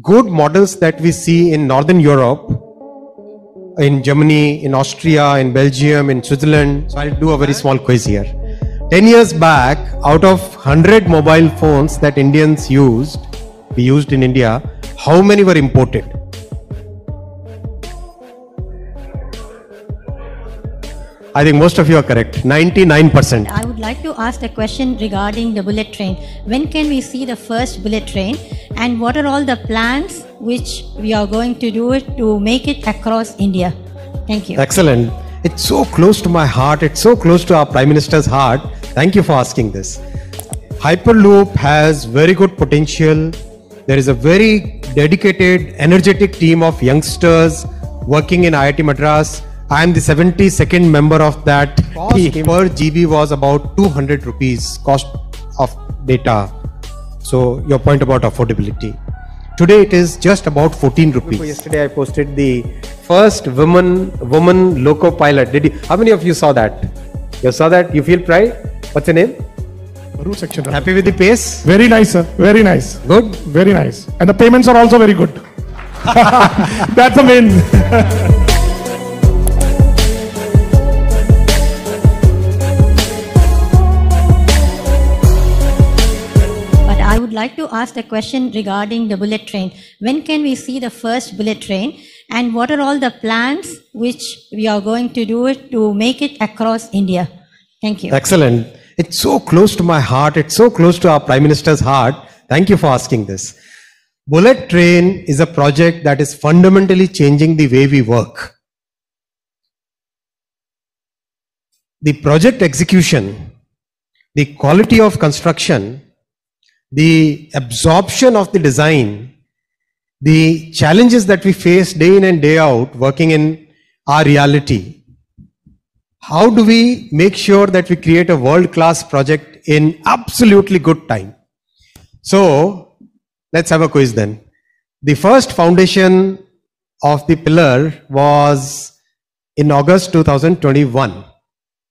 good models that we see in Northern Europe, in Germany, in Austria, in Belgium, in Switzerland. So I'll do a very small quiz here. 10 years back, out of 100 mobile phones that Indians used, we used in India, how many were imported? I think most of you are correct, 99%. I would like to ask the question regarding the bullet train. When can we see the first bullet train? And what are all the plans which we are going to do it to make it across India? Thank you. Excellent. It's so close to my heart. It's so close to our Prime Minister's heart. Thank you for asking this. Hyperloop has very good potential. There is a very dedicated, energetic team of youngsters working in IIT Madras. I am the 72nd member of that. Cost per GB was about 200 rupees cost of data. So your point about affordability. Today it is just about 14 rupees. Yesterday I posted the first woman loco pilot. How many of you saw that? You saw that? You feel pride? What's her name? Section. Happy with the pace? Very nice, sir. Very nice. Good? Very nice. And the payments are also very good. That's the main. Like to ask the question regarding the bullet train. When can we see the first bullet train? And what are all the plans which we are going to do it to make it across India? Thank you. Excellent. It's so close to my heart. It's so close to our Prime Minister's heart. Thank you for asking this. Bullet train is a project that is fundamentally changing the way we work. The project execution, the quality of construction, the absorption of the design, the challenges that we face day in and day out working in our reality. How do we make sure that we create a world-class project in absolutely good time? So let's have a quiz then. The first foundation of the pillar was in August 2021.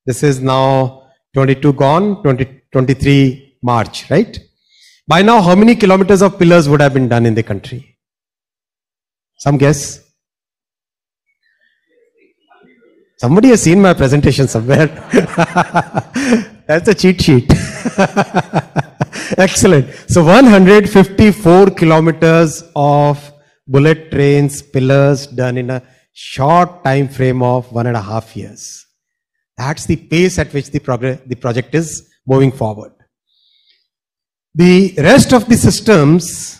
This is now 22 gone, 2023 March, right? By now, how many kilometers of pillars would have been done in the country? Some guess? Somebody has seen my presentation somewhere. That's a cheat sheet. Excellent. So 154 kilometers of bullet trains, pillars done in a short time frame of 1.5 years. That's the pace at which the project is moving forward. The rest of the systems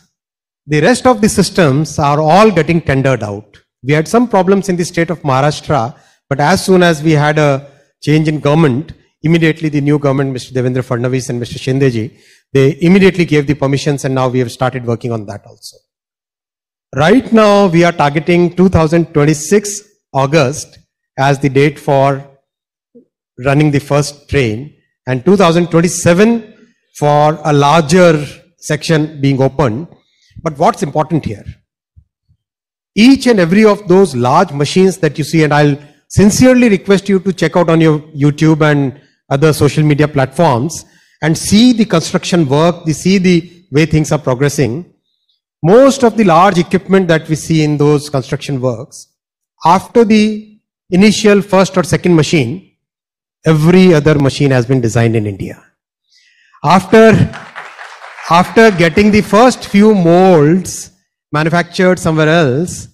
are all getting tendered out. We had some problems in the state of Maharashtra, but as soon as we had a change in government, immediately the new government, Mr. Devendra Fadnavis and Mr. Shinde ji, they immediately gave the permissions, and now we have started working on that also. Right now, we are targeting 2026 August as the date for running the first train, and 2027 for a larger section being opened. But what's important here? Each and every of those large machines that you see, and I'll sincerely request you to check out on your YouTube and other social media platforms and see the construction work, see the way things are progressing. Most of the large equipment that we see in those construction works, after the initial first or second machine, every other machine has been designed in India. After getting the first few molds manufactured somewhere else,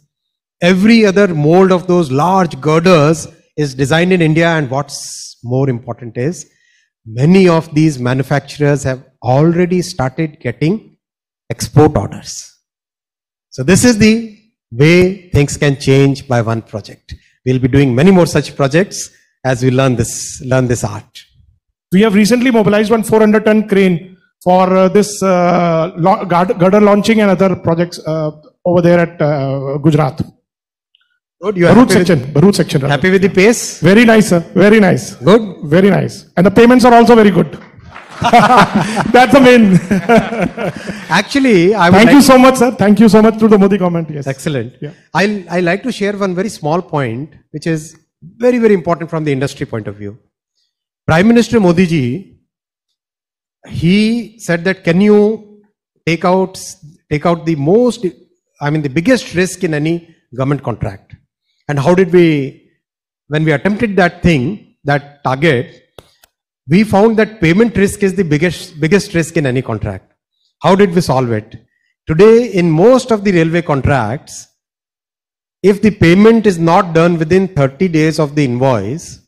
every other mold of those large girders is designed in India. And what's more important is, many of these manufacturers have already started getting export orders. So this is the way things can change by one project. We'll be doing many more such projects as we learn this art. We have recently mobilized one 400-ton crane for this girder launching and other projects over there at Gujarat. Good, you are Bharat section. Happy with the pace? Very nice, sir. Very nice. Good? Very nice. And the payments are also very good. That's the main. Actually, I would Thank you so much, sir. Thank you so much to the Modi government. Yes. Excellent. Yeah. I like to share one very small point, which is very, very important from the industry point of view. Prime Minister Modi ji, he said that, can you take out take out the most, the biggest risk in any government contract. And how did we, when we attempted that thing, that target, we found that payment risk is the biggest risk in any contract. How did we solve it? Today, in most of the railway contracts, if the payment is not done within 30 days of the invoice,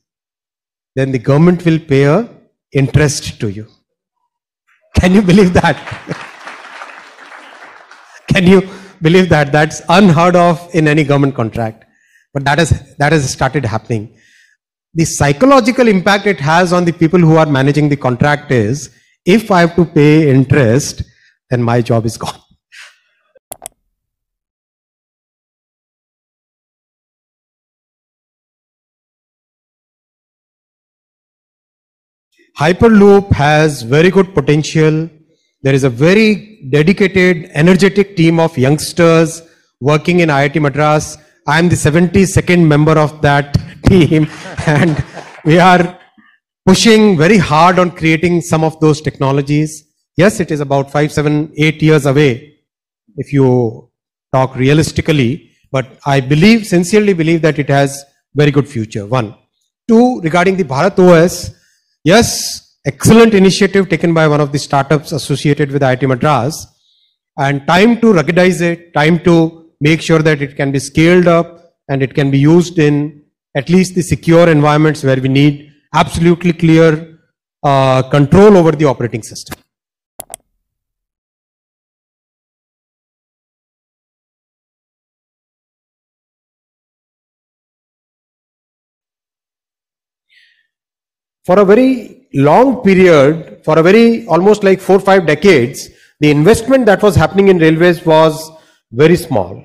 then the government will pay an interest to you. Can you believe that? Can you believe that? That's unheard of in any government contract. But that has started happening. The psychological impact it has on the people who are managing the contract is, if I have to pay interest, then my job is gone. Hyperloop has very good potential. There is a very dedicated, energetic team of youngsters working in IIT Madras. I am the 72nd member of that team, and we are pushing very hard on creating some of those technologies. Yes, it is about 5, 7, 8 years away if you talk realistically, but I believe, sincerely believe, that it has very good future. 1. 2, regarding the Bharat OS, yes, excellent initiative taken by one of the startups associated with IIT Madras, and time to ruggedize it, time to make sure that it can be scaled up and it can be used in at least the secure environments where we need absolutely clear control over the operating system. For a very long period, for a very almost like 4 or 5 decades, the investment that was happening in railways was very small.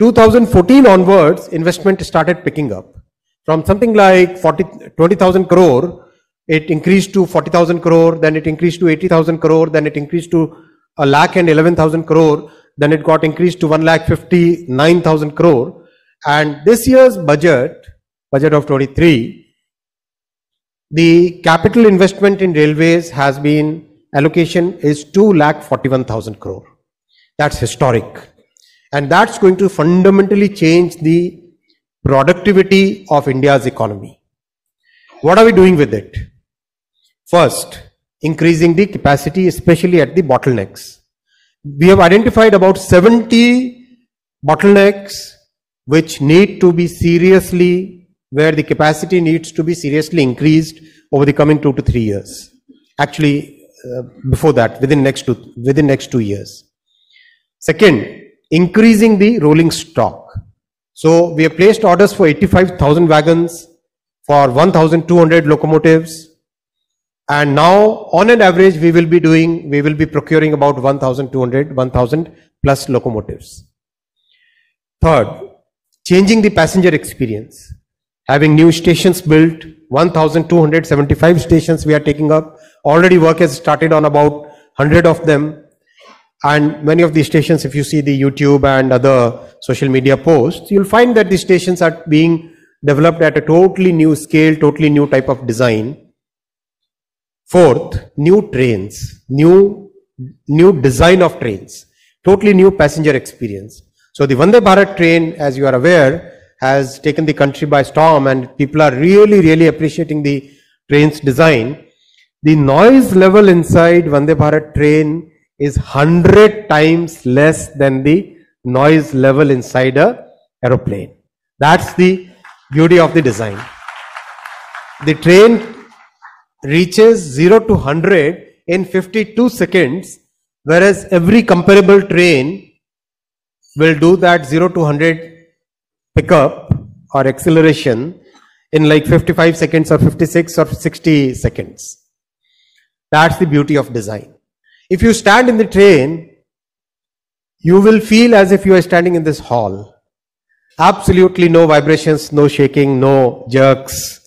2014 onwards, investment started picking up. From something like 20,000 crore, it increased to 40,000 crore, then it increased to 80,000 crore, then it increased to 1,11,000 crore, then it got increased to 1,59,000 crore. And this year's budget of 23, the capital investment in railways has been, allocation is 2,41,000 crore. That's historic. And that's going to fundamentally change the productivity of India's economy. What are we doing with it? First, increasing the capacity, especially at the bottlenecks. We have identified about 70 bottlenecks which need to be seriously, where the capacity needs to be seriously increased over the coming 2 to 3 years. Actually, before that, within next two years. Second, increasing the rolling stock. So we have placed orders for 85,000 wagons, for 1,200 locomotives, and now on an average we will be procuring about 1,200 plus locomotives. Third, changing the passenger experience. Having new stations built, 1,275 stations we are taking up. Already work has started on about 100 of them. And many of these stations, if you see the YouTube and other social media posts, you'll find that these stations are being developed at a totally new scale, totally new type of design. Fourth, new trains, new design of trains, totally new passenger experience. So the Vande Bharat train, as you are aware, has taken the country by storm, and people are really appreciating the train's design. The noise level inside Vande Bharat train is 100 times less than the noise level inside an aeroplane. That's the beauty of the design. The train reaches 0 to 100 in 52 seconds, whereas every comparable train will do that 0 to 100 pickup or acceleration in like 55 seconds or 56 or 60 seconds. That's the beauty of design. If you stand in the train, you will feel as if you are standing in this hall. Absolutely no vibrations, no shaking, no jerks.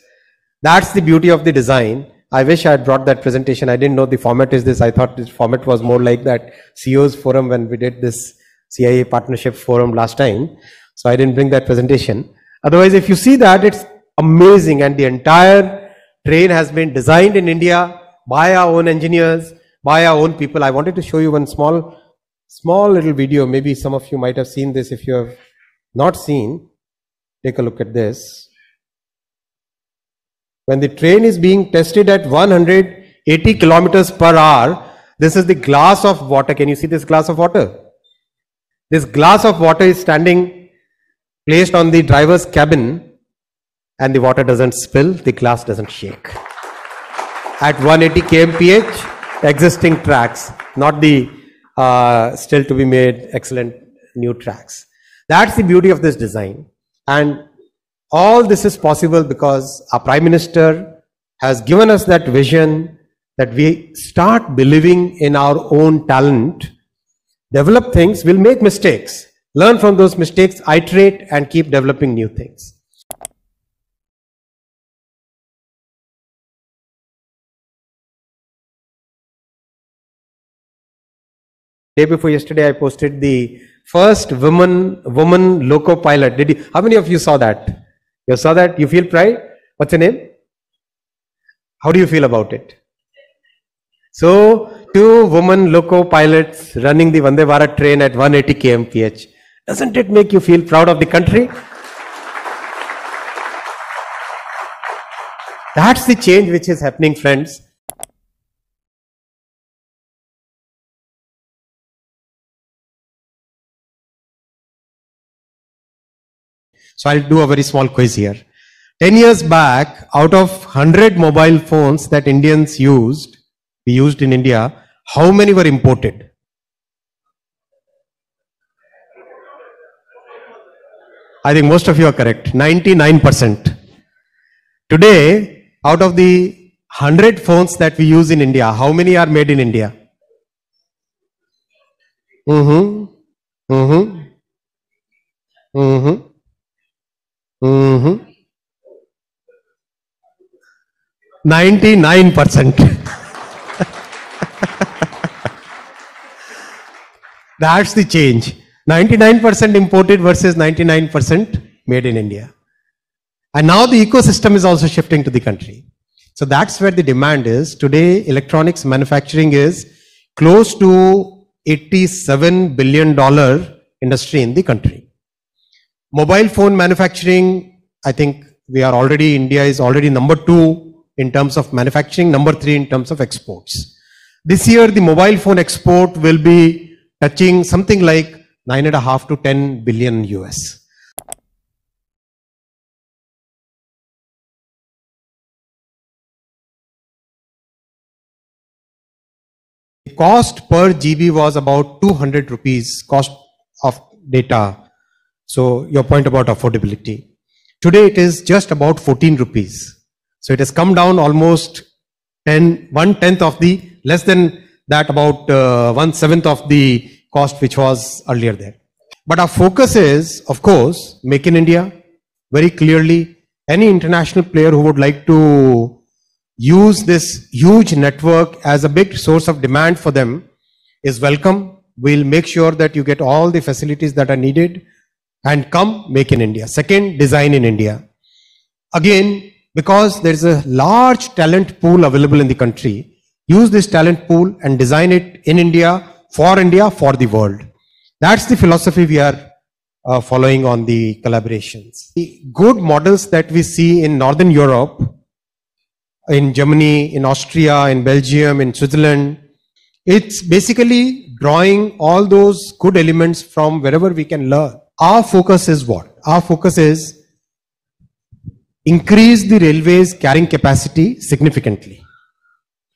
That's the beauty of the design. I wish I had brought that presentation. I didn't know the format is this. I thought this format was more like that CEO's forum when we did this CIA partnership forum last time. So I didn't bring that presentation. Otherwise, if you see that, it's amazing, and the entire train has been designed in India by our own engineers, by our own people. I wanted to show you one small small little video. Maybe some of you might have seen this. If you have not seen, take a look at this. When the train is being tested at 180 kilometers per hour, this is the glass of water. Can you see this glass of water? This glass of water is standing, placed on the driver's cabin, and the water doesn't spill, the glass doesn't shake. At 180 kmph, existing tracks, not the still to be made excellent new tracks. That's the beauty of this design. And all this is possible because our Prime Minister has given us that vision that we start believing in our own talent, develop things, we'll make mistakes, learn from those mistakes, iterate and keep developing new things. Day before yesterday, I posted the first woman loco pilot. How many of you saw that? You saw that? You feel pride? What's her name? How do you feel about it? So, 2 women loco pilots running the Vande Bharat train at 180 kmph. Doesn't it make you feel proud of the country? That's the change which is happening, friends. So I'll do a very small quiz here. 10 years back, out of 100 mobile phones that Indians used, we used in India, how many were imported? I think most of you are correct, 99%. Today, out of the 100 phones that we use in India, how many are made in India? Mm-hmm. 99%. That's the change. 99% imported versus 99% made in India. And now the ecosystem is also shifting to the country. So that's where the demand is. Today, electronics manufacturing is close to $87 billion industry in the country. Mobile phone manufacturing, I think we are already, India is already number 2 in terms of manufacturing, number 3 in terms of exports. This year, the mobile phone export will be touching something like 9.5 to 10 billion US. The cost per GB was about 200 rupees, cost of data. So your point about affordability. Today it is just about 14 rupees. So it has come down almost 1/10 of the, less than that, about 1/7 of the cost which was earlier there. But our focus is, of course, make in India, very clearly. Any international player who would like to use this huge network as a big source of demand for them is welcome. We'll make sure that you get all the facilities that are needed. And come, make in India. Second, design in India. Again, because there is a large talent pool available in the country, use this talent pool and design it in India, for the world. That's the philosophy we are following on the collaborations. The good models that we see in Northern Europe, in Germany, in Austria, in Belgium, in Switzerland, it's basically drawing all those good elements from wherever we can learn. Our focus is what? Our focus is increase the railways carrying capacity significantly.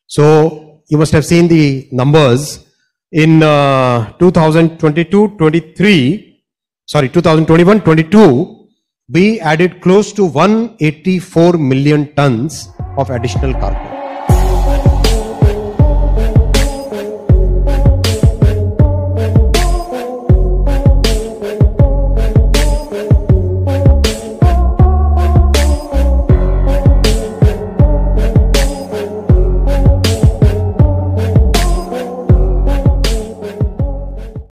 So you must have seen the numbers in 2021-22, we added close to 184 million tons of additional cargo.